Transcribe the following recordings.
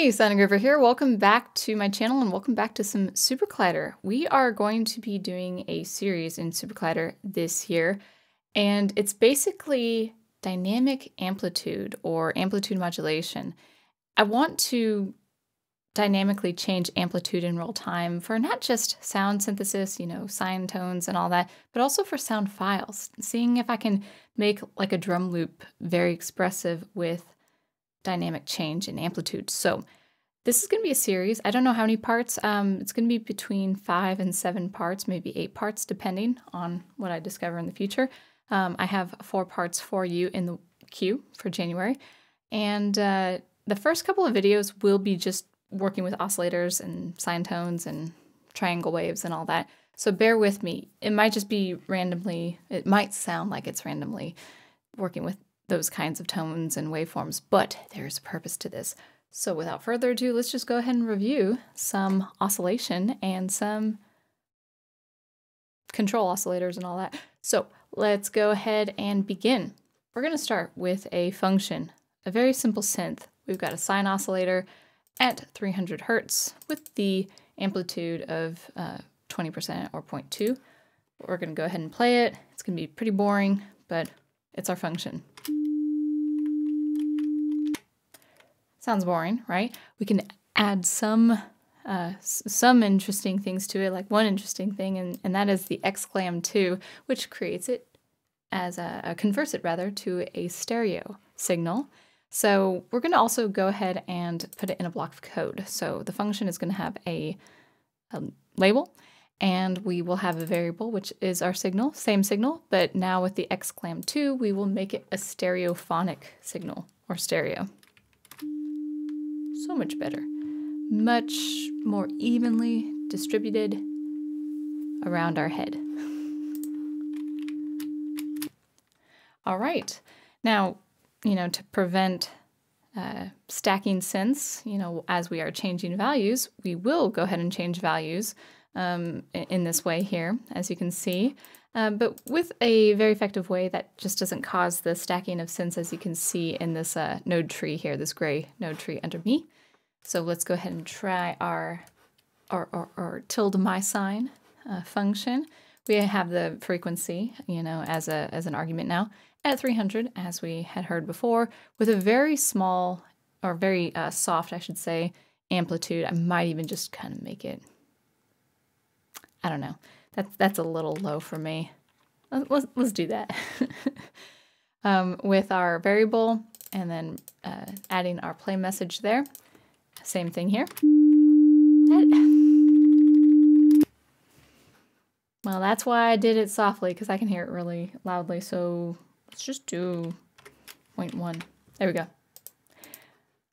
Hey, Sound Engraver here. Welcome back to my channel and welcome back to some SuperCollider. We are going to be doing a series in SuperCollider this year, and it's basically dynamic amplitude or amplitude modulation. I want to dynamically change amplitude in real time for not just sound synthesis, you know, sine tones and all that, but also for sound files, seeing if I can make like a drum loop very expressive with dynamic change in amplitude. So this is going to be a series. I don't know how many parts. It's going to be between 5 and 7 parts, maybe 8 parts, depending on what I discover in the future. I have 4 parts for you in the queue for January. And the first couple of videos will be just working with oscillators and sine tones and triangle waves and all that. So bear with me. It might just be randomly, it might sound like it's randomly working with those kinds of tones and waveforms, but there's a purpose to this. So without further ado, let's just go ahead and review some oscillation and some control oscillators and all that. So let's go ahead and begin. We're gonna start with a function, a very simple synth. We've got a sine oscillator at 300 hertz with the amplitude of 20% or 0.2. We're gonna go ahead and play it. It's gonna be pretty boring, but it's our function. Sounds boring, right? We can add some interesting things to it, like one interesting thing, and that is the exclam 2, which creates it as converts it rather to a stereo signal. So we're going to also go ahead and put it in a block of code. So the function is going to have a label, and we will have a variable, which is our signal, same signal, but now with the exclam 2, we will make it a stereophonic signal or stereo. So much better, much more evenly distributed around our head. All right, now, you know, to prevent stacking synths, you know, as we are changing values, we will go ahead and change values in this way here, as you can see, but with a very effective way that just doesn't cause the stacking of synths, as you can see in this node tree here, this gray node tree under me. So let's go ahead and try our tilde my sign function. We have the frequency, you know, as an argument now at 300, as we had heard before, with a very small, or very soft, I should say, amplitude. I might even just kind of make it, I don't know. That's a little low for me. Let's do that. With our variable, and then adding our play message there. Same thing here. Well, that's why I did it softly, because I can hear it really loudly. So let's just do 0.1. There we go.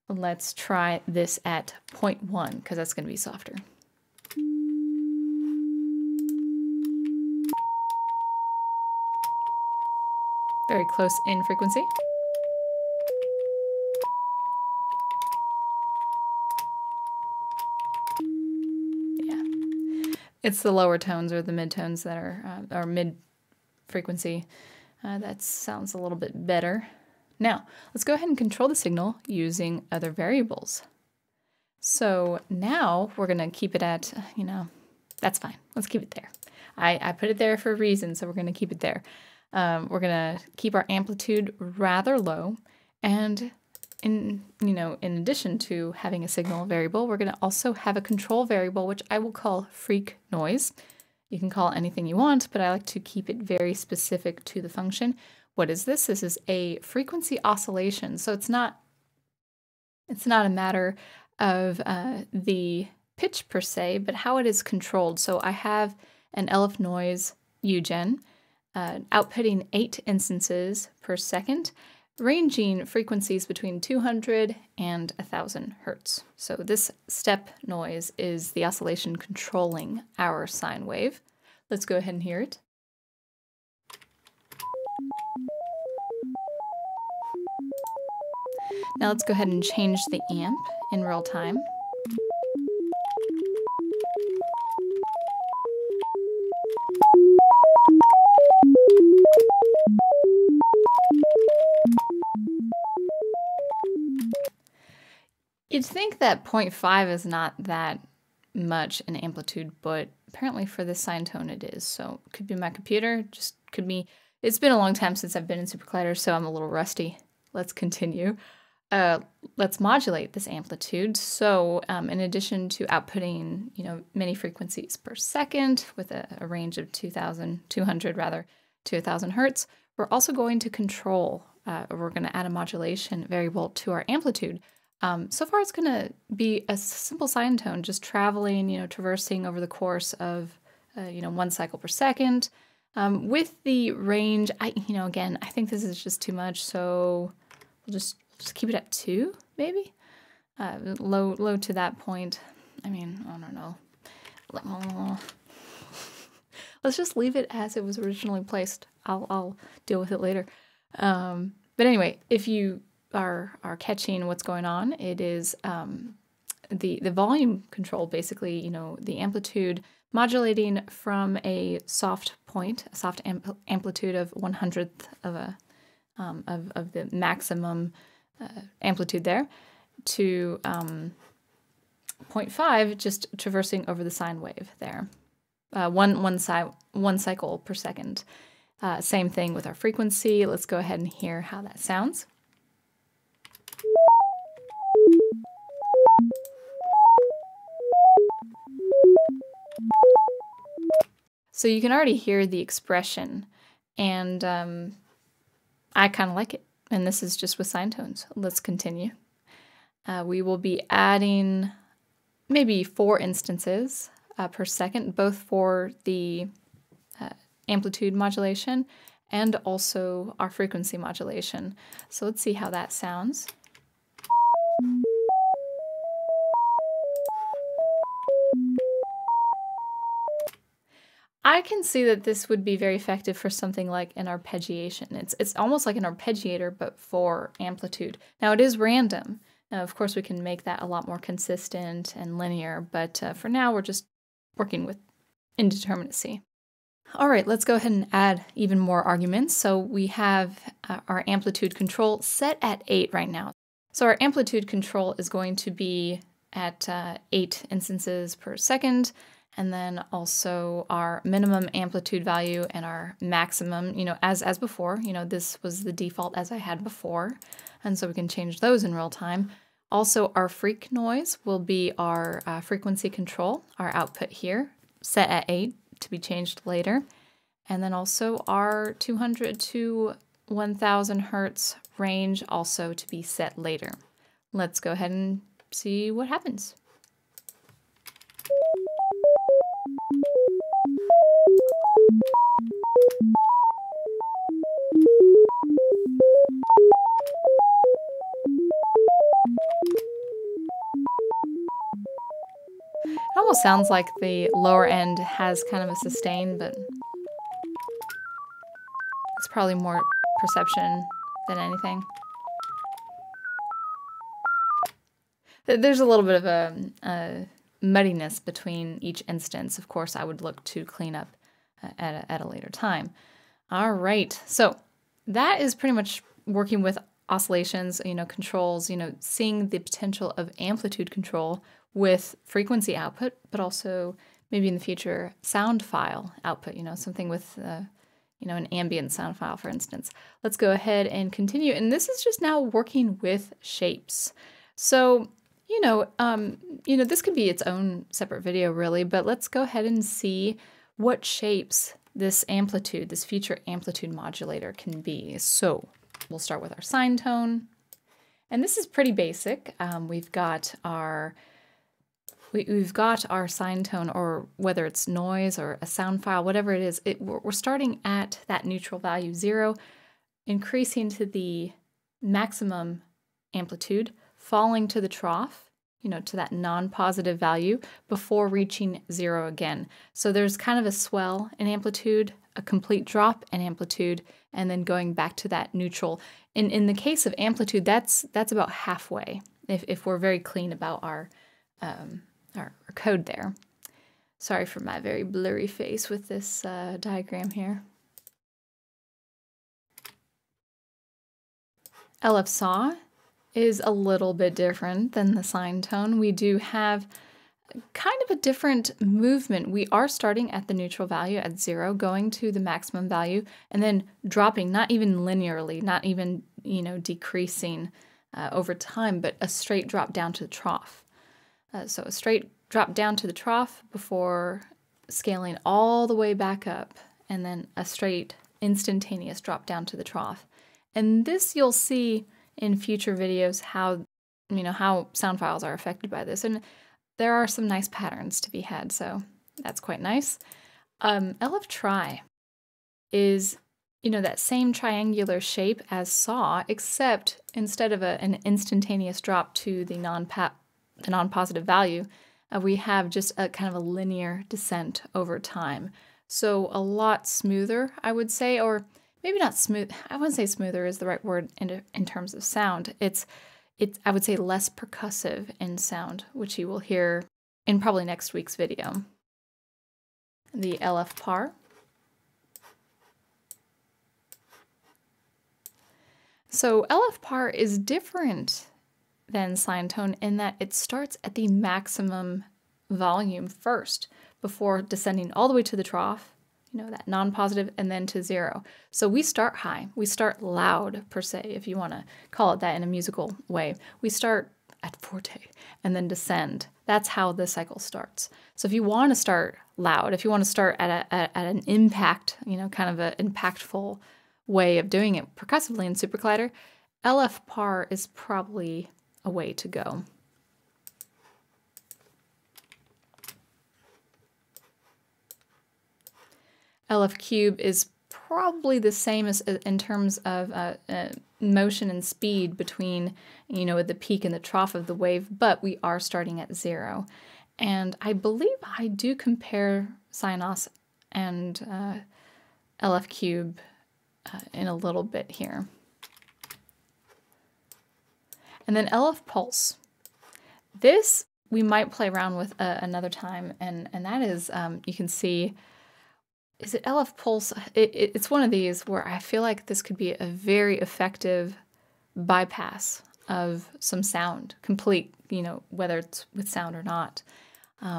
Let's try this at 0.1, because that's going to be softer. Very close in frequency. Yeah. It's the lower tones or the mid-tones that are or mid-frequency. That sounds a little bit better. Now, let's go ahead and control the signal using other variables. So now we're going to keep it at, you know, that's fine. Let's keep it there. I put it there for a reason, so we're going to keep it there. We're going to keep our amplitude rather low, and in addition to having a signal variable, we're going to also have a control variable, which I will call freak noise. You can call it anything you want, but I like to keep it very specific to the function. What is this? This is a frequency oscillation. So it's not a matter of the pitch per se, but how it is controlled. So I have an LFNoise UGen, outputting 8 instances per second, ranging frequencies between 200 and 1,000 hertz. So this step noise is the oscillation controlling our sine wave. Let's go ahead and hear it. Now let's go ahead and change the amp in real time. You'd think that 0.5 is not that much in amplitude, but apparently for this sine tone it is. So it could be my computer, just could be. It's been a long time since I've been in SuperCollider, so I'm a little rusty. Let's continue. Let's modulate this amplitude. So in addition to outputting, many frequencies per second with a range of 2,000 hertz, we're also going to control, we're going to add a modulation variable to our amplitude. So far it's going to be a simple sine tone, just traveling, traversing over the course of, 1 cycle per second. With the range, again, I think this is just too much, so we'll just keep it at 2, maybe? Low to that point. I don't know. Let's just leave it as it was originally placed. I'll deal with it later. But anyway, if you are catching what's going on, it is the volume control, basically, the amplitude modulating from a soft point, a soft amplitude of 1/100th of a of the maximum amplitude there, to 0.5, just traversing over the sine wave there, one cycle per second. Same thing with our frequency. Let's go ahead and hear how that sounds. So you can already hear the expression, and I kind of like it. And this is just with sine tones. Let's continue. We will be adding maybe 4 instances per second, both for the amplitude modulation and also our frequency modulation. So let's see how that sounds. I can see that this would be very effective for something like an arpeggiation. It's almost like an arpeggiator, but for amplitude. Now, it is random. Now, of course, we can make that a lot more consistent and linear, but for now, we're just working with indeterminacy. All right, let's go ahead and add even more arguments. So we have our amplitude control set at 8 right now. So our amplitude control is going to be at 8 instances per second, and then also our minimum amplitude value and our maximum, as before, this was the default as I had before, and so we can change those in real time. Also, our freak noise will be our frequency control, our output here, set at 8 to be changed later, and then also our 200 to 1,000 hertz range also to be set later. Let's go ahead and see what happens. It almost sounds like the lower end has kind of a sustain, but it's probably more perception than anything. There's a little bit of a muddiness between each instance. Of course, I would look to clean up at a later time. All right, so that is pretty much working with oscillations, controls, seeing the potential of amplitude control with frequency output, but also maybe in the future sound file output, something with, an ambient sound file, for instance. Let's go ahead and continue. And this is just now working with shapes. So, this could be its own separate video really, but let's go ahead and see what shapes this amplitude, this future amplitude modulator can be. So we'll start with our sine tone. And this is pretty basic. We've got our sine tone, or whether it's noise or a sound file, whatever it is, we're starting at that neutral value 0, increasing to the maximum amplitude, falling to the trough, to that non-positive value before reaching 0 again. So there's kind of a swell in amplitude, a complete drop in amplitude, and then going back to that neutral. In the case of amplitude, that's about halfway, if we're very clean about our code there. Sorry for my very blurry face with this diagram here. LF Saw is a little bit different than the sine tone. We do have kind of a different movement. We are starting at the neutral value at 0, going to the maximum value, and then dropping, not even linearly, not even, decreasing over time, but a straight drop down to the trough. So a straight drop down to the trough before scaling all the way back up, and then a straight instantaneous drop down to the trough. And this you'll see in future videos how, how sound files are affected by this. And there are some nice patterns to be had, so that's quite nice. LF Tri is, that same triangular shape as Saw, except instead of an instantaneous drop to the non-positive value, we have just a kind of a linear descent over time. So a lot smoother, I would say, or maybe not smooth. I wouldn't say smoother is the right word in terms of sound. It's I would say less percussive in sound, which you will hear in probably next week's video. The LF Par. So LF Par is different than sine tone in that it starts at the maximum volume first before descending all the way to the trough, that non-positive, and then to 0. So we start high. We start loud, per se, if you want to call it that in a musical way. We start at forte and then descend. That's how the cycle starts. So if you want to start loud, if you want to start at an impact, kind of an impactful way of doing it percussively in SuperCollider, LF Par is probably a way to go. LF Cube is probably the same as in terms of motion and speed between, the peak and the trough of the wave, but we are starting at 0. And I believe I do compare SinOsc and LF Cube in a little bit here. And then LF Pulse. This we might play around with another time, and that is, you can see, is it LF Pulse? It's one of these where I feel like this could be a very effective bypass of some sound, complete, whether it's with sound or not.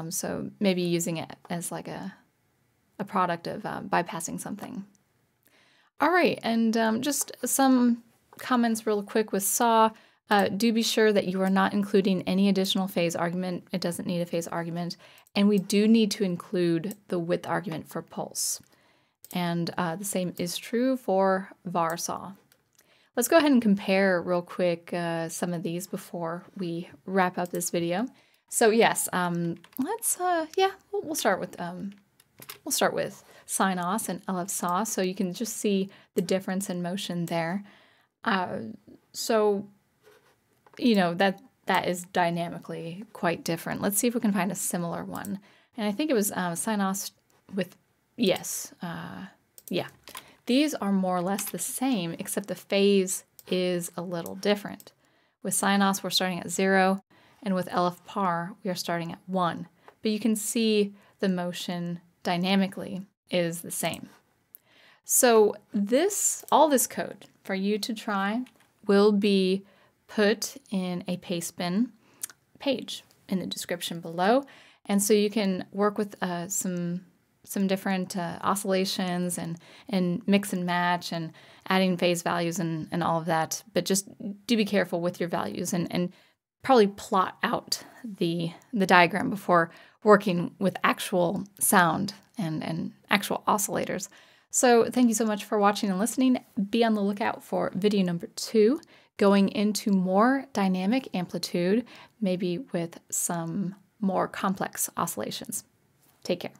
So maybe using it as like a product of bypassing something. All right, and just some comments real quick with Saw. Do be sure that you are not including any additional phase argument. It doesn't need a phase argument. And we do need to include the width argument for pulse. And the same is true for var saw. Let's go ahead and compare real quick some of these before we wrap up this video. So yes, let's, we'll start with, SinOsc and LF Saw. So you can just see the difference in motion there. So that is dynamically quite different. Let's see if we can find a similar one. And I think it was SinOsc with, yes, yeah. These are more or less the same, except the phase is a little different. With SinOsc, we're starting at 0, and with LF Par, we are starting at 1. But you can see the motion dynamically is the same. So this, all this code for you to try will be put in a Pastebin page in the description below. And so you can work with some different oscillations and mix and match and adding phase values and all of that. But just do be careful with your values and probably plot out the diagram before working with actual sound and actual oscillators. So thank you so much for watching and listening. Be on the lookout for video number 2. Going into more dynamic amplitude, maybe with some more complex oscillations. Take care.